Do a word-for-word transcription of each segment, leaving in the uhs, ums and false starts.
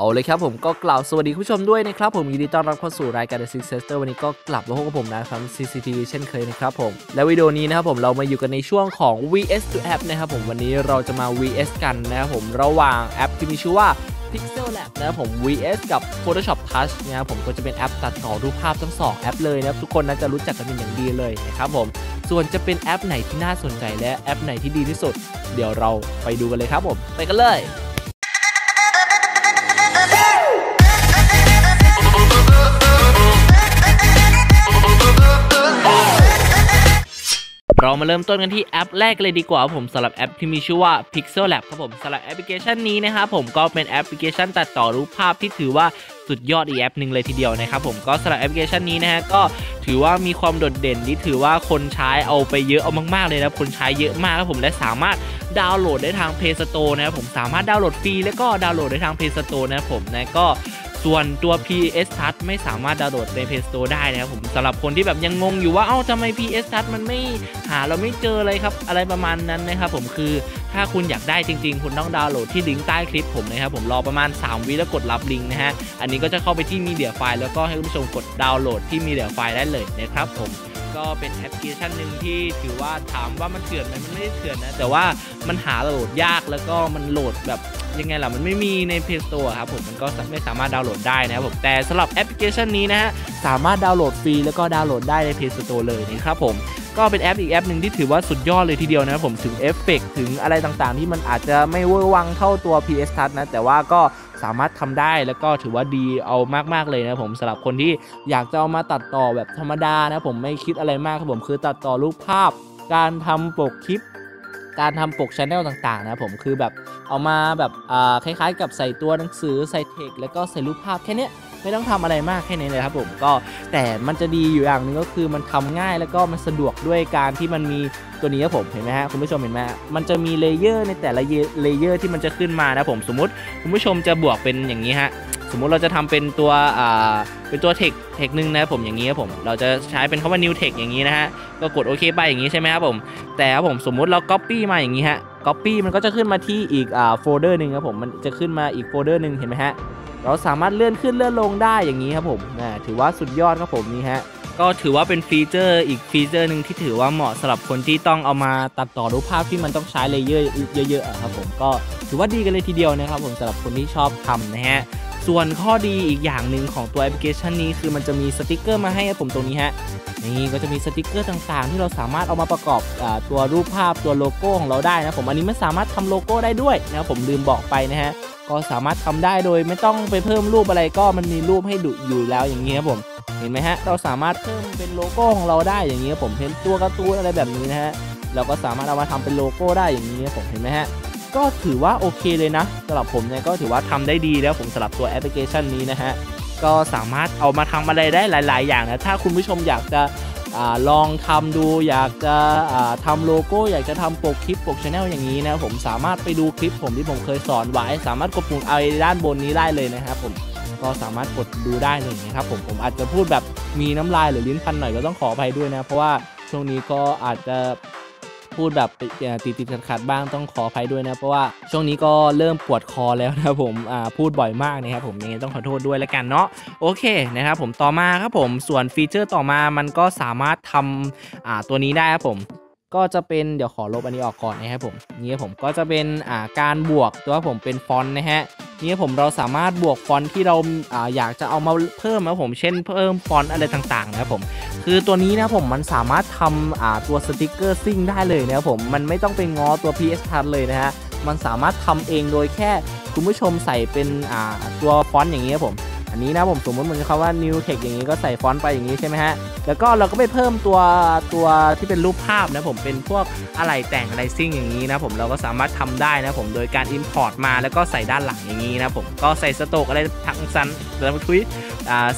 เอาเลยครับผมก็กล่าวสวัสดีคุณผู้ชมด้วยนะครับผมยินดีต้อนรับเข้าสู่รายการ The Successor วันนี้ก็กลับมาพบกับผมนะครับ ซี ซี ที วี เช่นเคยนะครับผมและวิดีโอนี้นะครับผมเรามาอยู่กันในช่วงของ วี เอส to App นะครับผมวันนี้เราจะมา วี เอส กันนะครับผมระหว่างแอปที่มีชื่อว่า Pixel Lab นะครับผม วี เอส กับ Photoshop Touch นะครับผมก็จะเป็นแอปตัดต่อรูปภาพทั้งสองแอปเลยนะครับทุกคนน่าจะรู้จักกันเป็นอย่างดีเลยนะครับผมส่วนจะเป็นแอปไหนที่น่าสนใจและแอปไหนที่ดีที่สุดเดี๋ยวเราไปดูกันเลยครับผมไปกันเลยเรามาเริ่มต้นกันที่แอปแรกเลยดีกว่าผมสำหรับแอปที่มีชื่อว่า Pixel Lab ครับผมสำหรับแอปพลิเคชันนี้นะครับผมก็เป็นแอปพลิเคชันตัดต่อรูปภาพที่ถือว่าสุดยอดอีกแอปหนึ่งเลยทีเดียวนะครับผมก็สำหรับแอปพลิเคชันนี้นะฮะก็ถือว่ามีความโดดเด่นที่ถือว่าคนใช้เอาไปเยอะเอามากๆเลยนะคนใช้เยอะมากครับผมและสามารถดาวน์โหลดได้ทาง Play Store นะครับผมสามารถดาวน์โหลดฟรีแล้วก็ดาวน์โหลดได้ทาง Play Store นะครับผมนะก็ส่วนตัว พี เอส Touch ไม่สามารถดาวน์โหลดใน Play Store ได้นะครับผมสำหรับคนที่แบบยังงงอยู่ว่าเอ้าทำไม พี เอส Touch มันไม่หาเราไม่เจอเลยครับอะไรประมาณนั้นนะครับผมคือถ้าคุณอยากได้จริงๆคุณต้องดาวน์โหลดที่ลิงก์ใต้คลิปผมนะครับผมรอประมาณสามวิแล้วกดรับลิงก์นะฮะอันนี้ก็จะเข้าไปที่มีเดียไฟล์แล้วก็ให้คุณผู้ชมกดดาวน์โหลดที่มีเดียไฟล์ได้เลยนะครับผมก็เป็นแอปพลิเคชันหนึ่งที่ถือว่าถามว่ามันเถื่อนไหมมันไม่ได้เถื่อนนะแต่ว่ามันหาโหลดยากแล้วก็มันโหลดแบบยังไงล่ะมันไม่มีใน Play Store ครับผมมันก็ไม่สามารถดาวน์โหลดได้นะครับผมแต่สำหรับแอปพลิเคชันนี้นะฮะสามารถดาวน์โหลดฟรีแล้วก็ดาวน์โหลดได้ใน Play Store เลยนะครับผมก็เป็นแอปอีกแอปหนึ่งที่ถือว่าสุดยอดเลยทีเดียวนะครับผมถึงเอฟเฟกต์ถึงอะไรต่างๆที่มันอาจจะไม่เวอร์วังเท่าตัว พี เอส Touch นะแต่ว่าก็สามารถทำได้แล้วก็ถือว่าดีเอามากๆเลยนะผมสำหรับคนที่อยากจะเอามาตัดต่อแบบธรรมดานะผมไม่คิดอะไรมากครับผมคือตัดต่อรูปภาพการทำปกคลิปการทำปก Channel ต่างๆนะผมคือแบบเอามาแบบคล้ายๆกับใส่ตัวหนังสือใส่เทคแล้วก็ใส่รูปภาพแค่นี้ไม่ต้องทำอะไรมากแค่นี้เลยครับผมก็แต่มันจะดีอยู่อย่างนึงก็คือมันทำง่ายแล้วก็มันสะดวกด้วยการที่มันมีตัวนี้ครับผมเห็นไหมฮะคุณผู้ชมเห็นไหมมันจะมีเลเยอร์ในแต่ละเลเยอร์ที่มันจะขึ้นมานะผมสมมติคุณผู้ชมจะบวกเป็นอย่างนี้ฮะสมมติเราจะทำเป็นตัวเป็นตัวเทคเทคหนึ่งนะผมอย่างนี้ครับผมเราจะใช้เป็นคำว่า new text อย่างนี้นะฮะก็กดโอเคไปอย่างนี้ใช่ไหมครับผมแต่ครับผมสมมติเรา copy มาอย่างนี้ฮะ copy มันก็จะขึ้นมาที่อีกโฟลเดอร์หนึ่งครับผมมันจะขึ้นมาอีกโฟลเดอร์หนึ่งเห็นไหมฮะเราสามารถเลื่อนขึ้นเลื่อนลงได้อย่างนี้ครับผมนะถือว่าสุดยอดครับผมนี่ฮะก็ถือว่าเป็นฟีเจอร์อีกฟีเจอร์หนึ่งที่ถือว่าเหมาะสำหรับคนที่ต้องเอามาตัดต่อรูปภาพที่มันต้องใช้เลเยอร์เยอะๆครับผมก็ถือว่าดีกันเลยทีเดียวนะครับผมสำหรับคนที่ชอบทำนะฮะส่วนข้อดีอีกอย่างหนึ่งของตัวแอปพลิเคชันนี้คือมันจะมีสติกเกอร์มาให้ผมตรงนี้ฮะนี่ก็จะมีสติกเกอร์ต่างๆที่เราสามารถเอามาประกอบตัวรูปภาพตัวโลโก้ของเราได้นะผมอันนี้มันสามารถทำโลโก้ได้ด้วยนะผมลืมบอกไปนะฮะก็สามารถทำได้โดยไม่ต้องไปเพิ่มรูปอะไรก็มันมีรูปให้ดูอยู่แล้วอย่างนี้ครับผมเห็นไหมฮะเราสามารถเพิ่มเป็นโลโก้ของเราได้อย่างนี้ครับผมเห็นตัวการ์ตูนอะไรแบบนี้นะฮะเราก็สามารถเอามาทำเป็นโลโก้ได้อย่างนี้ครับผมเห็นไหมฮะก็ถือว่าโอเคเลยนะสำหรับผมเนี่ยก็ถือว่าทำได้ดีแล้วผมสำหรับตัวแอปพลิเคชันนี้นะฮะก็สามารถเอามาทำอะไรได้หลายๆอย่างนะถ้าคุณผู้ชมอยากจะลองทำดูอยากจะทำโลโก้อยากจะทำปกคลิปปก Channel อย่างนี้นะผมสามารถไปดูคลิปผมที่ผมเคยสอนไว้สามารถกดปุ่มไอด้านบนนี้ได้เลยนะครับผมก็สามารถกดดูได้เลยนะครับผมผมอาจจะพูดแบบมีน้ำลายหรือลิ้นพันหน่อยก็ต้องขออภัยด้วยนะเพราะว่าช่วงนี้ก็อาจจะพูดแบบติดติดขัดขัดบ้างต้องขออภัยด้วยนะเพราะว่าช่วงนี้ก็เริ่มปวดคอแล้วนะผมพูดบ่อยมากนะครับผมยังไงต้องขอโทษด้วยแล้วกันเนาะโอเคนะครับผมต่อมาครับผมส่วนฟีเจอร์ต่อมามันก็สามารถทำตัวนี้ได้ครับผมก็จะเป็นเดี๋ยวขอลบอันนี้ออกก่อนนะครับผมนี่ผมก็จะเป็นการบวกตัวผมเป็นฟอนต์นะฮะนี่ผมเราสามารถบวกฟอนต์ที่เราอยากจะเอามาเพิ่มนะผมเช่นเพิ่มฟอนต์อะไรต่างๆนะครับผมคือตัวนี้นะผมมันสามารถทำตัวสติกเกอร์ซิ่งได้เลยนะครับผมมันไม่ต้องไปง้อตัว พี เอส Touch เลยนะฮะมันสามารถทำเองโดยแค่คุณผู้ชมใส่เป็นตัวฟอนต์อย่างนี้ครับผมอันนี้นะผมสมมติเหมือนคำว่า new text อย่างนี้ก็ใส่ฟอนต์ไปอย่างนี้ใช่ไหมฮะแล้วก็เราก็ไปเพิ่มตัวตัวที่เป็นรูปภาพนะผมเป็นพวกอะไรแต่งอะไรซิ่งอย่างนี้นะผมเราก็สามารถทำได้นะผมโดยการ import มาแล้วก็ใส่ด้านหลังอย่างนี้นะผมก็ใส่สโต๊กอะไรทั้งซันแล้วทุย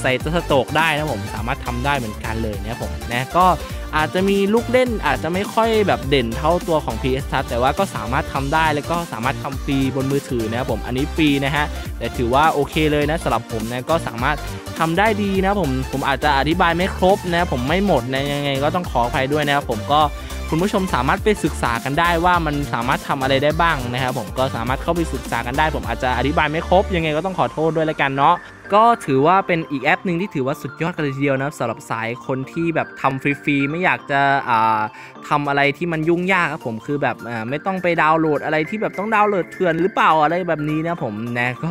ใส่สโต๊กได้นะผมสามารถทำได้เหมือนกันเลยนะผมนะก็อาจจะมีลูกเล่นอาจจะไม่ค่อยแบบเด่นเท่าตัวของ พี เอส Touch แต่ว่าก็สามารถทำได้แล้วก็สามารถทำฟรีบนมือถือนะครับผมอันนี้ฟรีนะฮะแต่ถือว่าโอเคเลยนะสำหรับผมนะก็สามารถทำได้ดีนะผมผมอาจจะอธิบายไม่ครบนะผมไม่หมดนะยังไงก็ต้องขออภัยด้วยนะครับผมก็ คุณผู้ชมสามารถไปศึกษากันได้ว่ามันสามารถทำอะไรได้บ้างนะครับผมก็สามารถเข้าไปศึกษากันได้ผมอาจจะอธิบายไม่ครบยังไงก็ต้องขอโทษด้วยละกันเนาะก็ถือว่าเป็นอีกแอปหนึ่งที่ถือว่าสุดยอดกันเลยทีเดียวนะครับสำหรับสายคนที่แบบทำฟรีๆไม่อยากจะทำอะไรที่มันยุ่งยากครับผมคือแบบไม่ต้องไปดาวน์โหลดอะไรที่แบบต้องดาวน์โหลดเถื่อนหรือเปล่าอะไรแบบนี้นะผมนะก็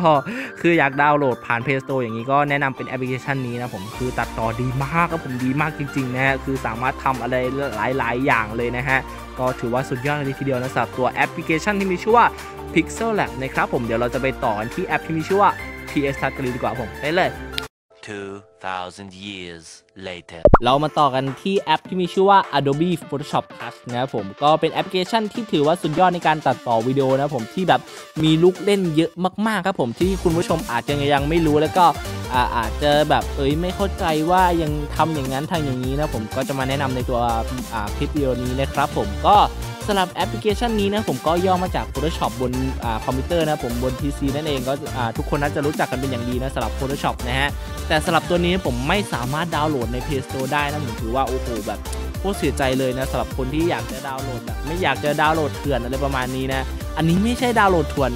คืออยากดาวน์โหลดผ่าน Play Store อย่างนี้ก็แนะนำเป็นแอปพลิเคชันนี้นะผมคือตัดต่อดีมากครับผมดีมากจริงๆนะฮะคือสามารถทำอะไรหลายๆอย่างเลยนะฮะก็ถือว่าสุดยอดเลยทีเดียวนะสำหรับตัวแอปพลิเคชันที่มีชื่อว่า Pixel Lab นะครับผมเดี๋ยวเราจะไปต่อที่แอปที่มีชื่อว่าพี เอส ทักกันเลยดีกว่าผมไปเลย two thousand years later เรามาต่อกันที่แอปที่มีชื่อว่า Adobe Photoshop Touch นะครับผมก็เป็นแอปพลิเคชันที่ถือว่าสุดยอดในการตัดต่อวิดีโอนะผมที่แบบมีลูกเล่นเยอะมากๆครับผมที่คุณผู้ชมอาจจะยังไม่รู้แล้วก็อาจจะแบบเอ้ยไม่เข้าใจว่ายังทำอย่างนั้นทางอย่างนี้นะผมก็จะมาแนะนำในตัวคลิปวิดีโอนี้นะครับผมก็สำหรับแอปพลิเคชันนี้นะผมก็ย่อมาจาก Photoshop บนคอมพิวเตอร์นะผมบน พี ซี นั่นเองก็ทุกคนน่าจะรู้จักกันเป็นอย่างดีนะสำหรับ Photoshop นะฮะแต่สำหรับตัวนี้ผมไม่สามารถดาวน์โหลดใน Play Store ได้นะผมถือว่าโอ้โหแบบโคตรเสียใจเลยนะสำหรับคนที่อยากจะดาวน์โหลดแบบไม่อยากจะดาวน์โหลดเถื่อนอะไรประมาณนี้นะอันนี้ไม่ใช่ดาวน์โหลดเถื่อน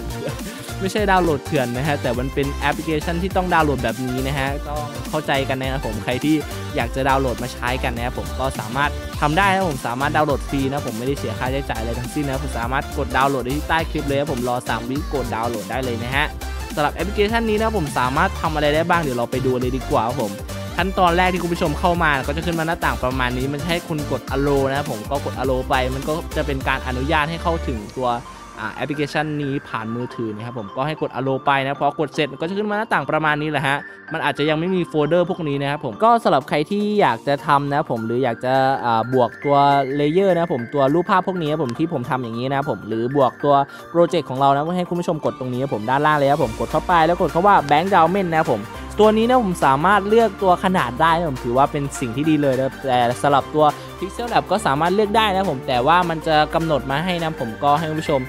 ไม่ใช่ดาวน์โหลดเถื่อนนะฮะแต่มันเป็นแอปพลิเคชันที่ต้องดาวน์โหลดแบบนี้นะฮะต้องเข้าใจกันนะครับผมใครที่อยากจะดาวน์โหลดมาใช้กันนะครับผมก็สามารถทำได้นะผมสามารถดาวน์โหลดฟรีนะผมไม่ได้เสียค่าใช้จ่ายอะไรทั้งสิ้นนะผมสามารถกดดาวน์โหลดได้ที่ใต้คลิปเลยนะผมรอสามวิกดดาวน์โหลดได้เลยนะฮะสำหรับแอปพลิเคชันนี้นะผมสามารถทำอะไรได้บ้างเดี๋ยวเราไปดูเลยดีกว่าผมขั้นตอนแรกที่คุณผู้ชมเข้ามาก็จะขึ้นมาหน้าต่างประมาณนี้มันให้คุณกด allow นะผมก็กด allow ไปมันก็จะเป็นการอนุญาตให้เข้าถึงตัวแอปพลิเคชันนี้ผ่านมือถือนะครับผมก็ให้กด allow ไปนะพอกดเสร็จก็จะขึ้นมาหน้าต่างประมาณนี้แหละฮะมันอาจจะยังไม่มีโฟลเดอร์พวกนี้นะครับผมก็สำหรับใครที่อยากจะทำนะผมหรืออยากจะบวกตัวเลเยอร์นะผมตัวรูปภาพพวกนี้นะผมที่ผมทำอย่างนี้นะผมหรือบวกตัวโปรเจกต์ของเรานะให้คุณผู้ชมกดตรงนี้ผมด้านล่างเลยนะผมกดเข้าไปแล้วกดคำว่า Bank Document นะผมตัวนี้นะผมสามารถเลือกตัวขนาดได้นะผมถือว่าเป็นสิ่งที่ดีเลยนะแต่สำหรับตัว Pixel Lab ก็สามารถเลือกได้นะผมแต่ว่ามันจะกำหนดมาให้นะผมก็ให้คุณผู้ชม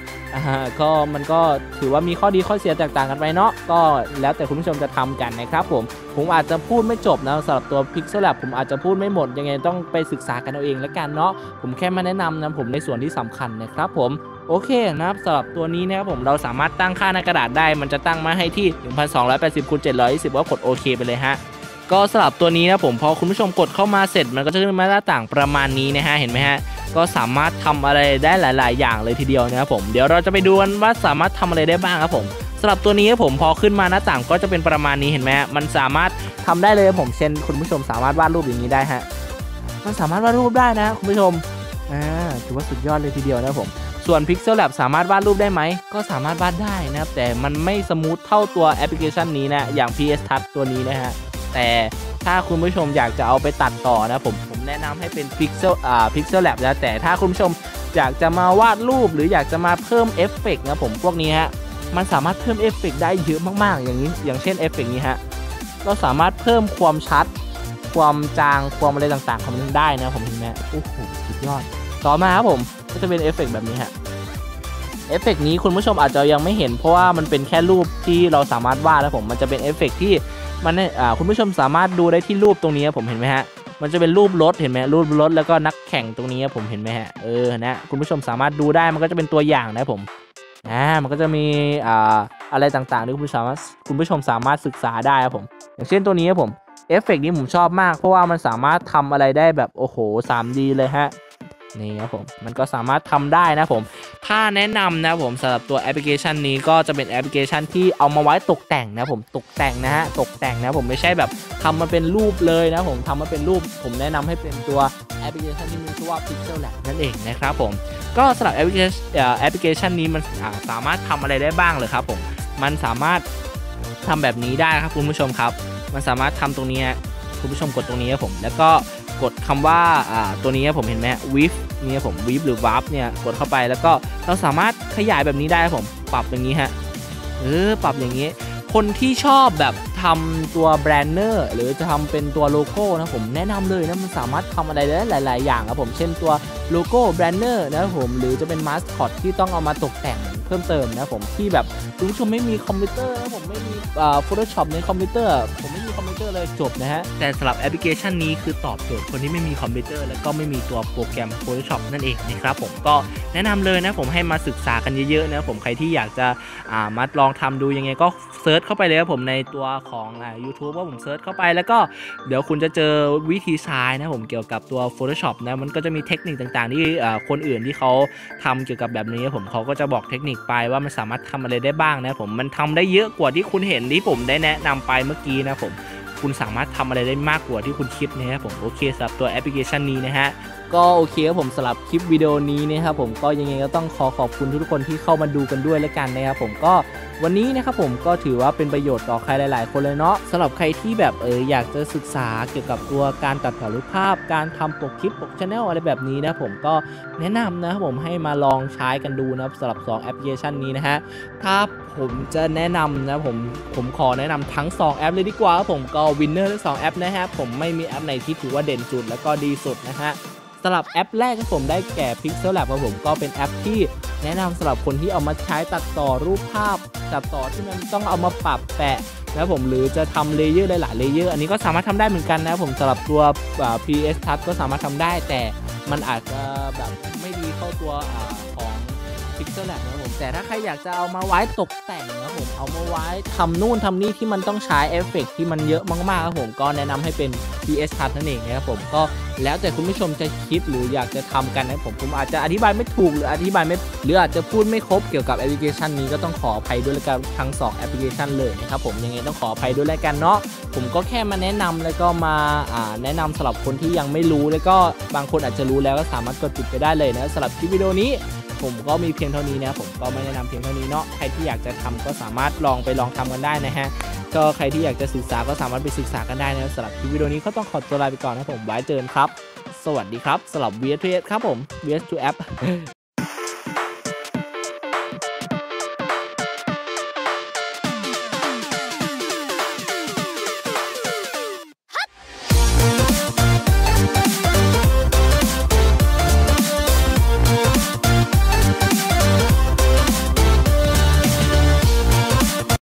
ก็มันก็ถือว่ามีข้อดีข้อเสียแตกต่างกันไปเนาะก็แล้วแต่คุณผู้ชมจะทำกันนะครับผมผมอาจจะพูดไม่จบนะสำหรับตัว Pixel Lab ผมอาจจะพูดไม่หมดยังไงต้องไปศึกษากันเอาเองแล้วกันเนาะผมแค่มาแนะนำนะผมในส่วนที่สำคัญนะครับผมโอเคนะครับสำหรับตัวนี้นะครับผมเราสามารถตั้งค่าหน้ากระดาษได้มันจะตั้งมาให้ที่ หนึ่งพันสองร้อยแปดสิบคูณเจ็ดร้อยยี่สิบ ก็กดโอเคไปเลยฮะก็สำหรับตัวนี้นะผมพอคุณผู้ชมกดเข้ามาเสร็จมันก็จะขึ้นมาหน้าต่างประมาณนี้นะฮะเห็นไหมฮะก็สามารถทำอะไรได้หลายๆอย่างเลยทีเดียวนะครับผมเดี๋ยวเราจะไปดูกันว่าสามารถทำอะไรได้บ้างครับผมสำหรับตัวนี้ผมพอขึ้นมาหน้าต่างก็จะเป็นประมาณนี้เห็นไหมฮะมันสามารถทำได้เลยผมเช่นคุณผู้ชมสามารถวาดรูปอย่างนี้ได้ฮะมันสามารถวาดรูปได้นะคุณผู้ชมอ่าถือว่าสุดยอดเลยทีเดียวนะผมส่วน Pixel Lab สามารถวาดรูปได้ไหมก็สามารถวาดได้นะครับแต่มันไม่สมูทเท่าตัวแอปพลิเคชันนี้นะอย่าง พี เอส Touch ตัวนี้นะฮะแต่ถ้าคุณผู้ชมอยากจะเอาไปตัดต่อนะผมผมแนะนำให้เป็น Pixel อ่า Pixel Lab นะแต่ถ้าคุณผู้ชมอยากจะมาวาดรูปหรืออยากจะมาเพิ่มเอฟเฟกต์นะผมพวกนี้ฮะมันสามารถเพิ่มเอฟเฟกต์ได้เยอะมากๆอย่างนี้อย่างเช่นเอฟเฟกต์นี้ฮะก็สามารถเพิ่มความชัดความจางความอะไรต่างๆของมันได้นะผมเห็นไหมโอ้โหสุดยอดต่อมาครับผมก็จะเป็นเอฟเฟกต์แบบนี้ฮะเอฟเฟกต์นี้คุณผู้ชมอาจจะยังไม่เห็นเพราะว่ามันเป็นแค่รูปที่เราสามารถวาดนะผมมันจะเป็นเอฟเฟกต์ที่มันอ่าคุณผู้ชมสามารถดูได้ที่รูปตรงนี้ผมเห็นไหมฮะมันจะเป็นรูปรถเห็นไหมรูปรถแล้วก็นักแข่งตรงนี้ผมเห็นไหมฮะเออนะคุณผู้ชมสามารถดูได้มันก็จะเป็นตัวอย่างนะผมอ่ามันก็จะมีอ่าอะไรต่างๆที่คุณผู้ชมคุณผู้ชมสามารถศึกษาได้ครับผมอย่างเช่นตัวนี้ผมเอฟเฟกต์นี้ผมชอบมากเพราะว่ามันสามารถทำอะไรได้แบบโอ้โห ทรีดี เลยฮะนี่ครับผมมันก็สามารถทำได้นะผมถ้าแนะนำนะผมสำหรับตัวแอปพลิเคชันนี้ก็จะเป็นแอปพลิเคชันที่เอามาไว้ตกแต่งนะผมตกแต่งนะฮะตกแต่งนะผมไม่ใช่แบบทำมาเป็นรูปเลยนะผมทำมาเป็นรูปผมแนะนำให้เป็นตัวแอปพลิเคชันที่มีชื่อว่า Pixel Lab นั่นเองนะครับผมก็สำหรับแอปพลิเคชันแอปพลิเคชันนี้มันสามารถทำอะไรได้บ้างเลยครับผมมันสามารถทำแบบนี้ได้ครับคุณผู้ชมครับมันสามารถทำตรงนี้คุณผู้ชมกดตรงนี้ครับผมแล้วก็กดคำว่าตัวนี้ผมเห็นไหมวิฟนี่ผมวิฟหรือวัฟเนี่ยกดเข้าไปแล้วก็เราสามารถขยายแบบนี้ได้ผมปรับอย่างนี้ฮะเออปรับอย่างนี้คนที่ชอบแบบทำตัวแบรนด์เนอร์หรือจะทำเป็นตัวโลโก้นะผมแนะนำเลยนะมันสามารถทำอะไรได้หลายๆอย่างครับผมเช่นตัว โลโก้แบรนเนอร์นะครับผมหรือจะเป็นมาสคอตที่ต้องเอามาตกแต่งเพิ่มเติมนะครับผมที่แบบคุณผู้ชมไม่มีคอมพิวเตอร์นะผมไม่มีอ่า Photoshop ในคอมพิวเตอร์ผมไม่มีคอมพิวเตอร์เลยจบนะฮะแต่สำหรับแอปพลิเคชันนี้คือตอบโจทย์คนที่ไม่มีคอมพิวเตอร์แล้วก็ไม่มีตัวโปรแกรม Photoshop นั่นเองนะครับผมก็แนะนำเลยนะผมให้มาศึกษากันเยอะๆนะผมใครที่อยากจะอ่ามาลองทำดูยังไงก็เซิร์ชเข้าไปเลยครับผมในตัวของอ่า YouTube ว่าผมเซิร์ชเข้าไปแล้วก็เดี๋ยวคุณจะเจอวิธีใช้นะผมเกี่ยวกับตัว Photoshop นะมันก็จะมีเทคนิคต่างๆที่อ่าคนอื่นที่เขาทำเกี่ยวกับแบบนี้ผมเขาก็จะบอกเทคนิคไปว่ามันสามารถทำอะไรได้บ้างนะผมมันทำได้เยอะกว่าที่คุณเห็นที่ผมได้แนะนำไปเมื่อกี้นะผมคุณสามารถทำอะไรได้มากกว่าที่คุณคิดนะครับผมโอเคสำหรับตัวแอปพลิเคชันนี้นะฮะก็โอเคครับผมสำหรับคลิปวิดีโอนี้นะครับผมก็ยังไงก็ต้องขอขอบคุณทุกคนที่เข้ามาดูกันด้วยแล้วกันนะครับผมก็วันนี้นะครับผมก็ถือว่าเป็นประโยชน์ต่อใครหลายๆคนเลยเนาะสำหรับใครที่แบบเอออยากจะศึกษาเกี่ยวกับตัวการตัดต่อรูปภาพการทำปกคลิปปกชาแนลอะไรแบบนี้นะผมก็แนะนำนะครับผมให้มาลองใช้กันดูนะครับสำหรับสองแอปพลิเคชันนี้นะฮะถ้าผมจะแนะนำนะผมผมขอแนะนำทั้งสองแอปเลยดีกว่าผมก็วินเนอร์ทั้งสองแอปนะฮะผมไม่มีแอปไหนที่ถือว่าเด่นสุดแล้วก็ดีสุดนะฮะสำหรับแอปแรกครับผมได้แก่ Pixel Lab ครับผมก็เป็นแอปที่แนะนำสำหรับคนที่เอามาใช้ตัดต่อรูปภาพตัดต่อที่มันต้องเอามาปรับแปะนะผมหรือจะทำเลเยอร์หลายๆเลเยอร์อันนี้ก็สามารถทำได้เหมือนกันนะผมสำหรับตัว พี เอส Touch ก็สามารถทำได้แต่มันอาจจะแบบไม่ดีเข้าตัวของ Pixel Lab นะผมแต่ถ้าใครอยากจะเอามาไว้ตกแต่งนะผมเอามาไว้ทำนู่นทำนี่ที่มันต้องใช้เอฟเฟกต์ที่มันเยอะมากๆครับผมก็แนะนำให้เป็น พี เอส Touch นั่นเองนะครับผมก็แล้วแต่คุณผู้ชมจะคิดหรืออยากจะทำกันนะผมผมอาจจะอธิบายไม่ถูกหรืออธิบายไม่หรืออาจจะพูดไม่ครบเกี่ยวกับแอปพลิเคชันนี้ก็ต้องขออภัยด้วยแล้วกันทั้งสองแอปพลิเคชันเลยนะครับผมยังไงต้องขออภัยด้วยแล้วกันเนาะผมก็แค่มาแนะนำแล้วก็มาอ่าแนะนำสำหรับคนที่ยังไม่รู้แล้วก็บางคนอาจจะรู้แล้วก็สามารถกดปิดไปได้เลยนะสำหรับคลิปวิดีโอนี้ผมก็มีเพียงเท่านี้นะผมก็ไม่แนะนำเพียงเท่านี้เนาะใครที่อยากจะทำก็สามารถลองไปลองทำกันได้นะฮะก็ใครที่อยากจะศึกษาก็สามารถไปศึกษากันได้นะสำหรับคลิปวิดีโอนี้ก็ต้องขอตัวลาไปก่อนนะผมไว้เจอกันครับสวัสดีครับสำหรับ วี เอส ทู เอส ครับผม วี เอส ทู แอป